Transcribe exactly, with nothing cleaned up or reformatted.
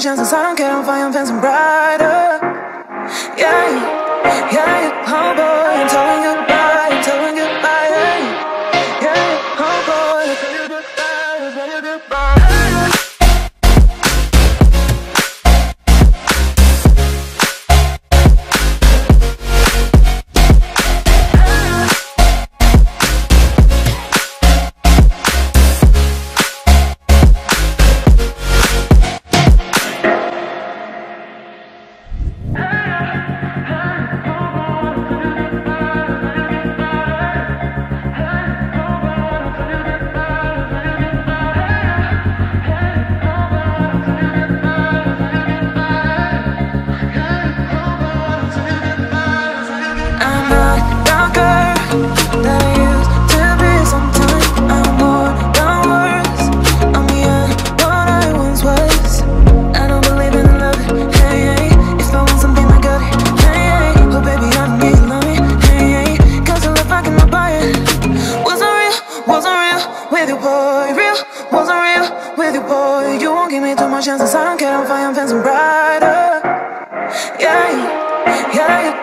chances, I don't care, I'm fine, I'm fencing brighter. Yeah, yeah, oh boy, I'm telling you goodbye, I'm telling you goodbye. Yeah, yeah, oh boy, I'm telling you goodbye, I'm telling you chances, I don't care, I'm fine, I'm fencing brighter. Yeah, yeah, yeah.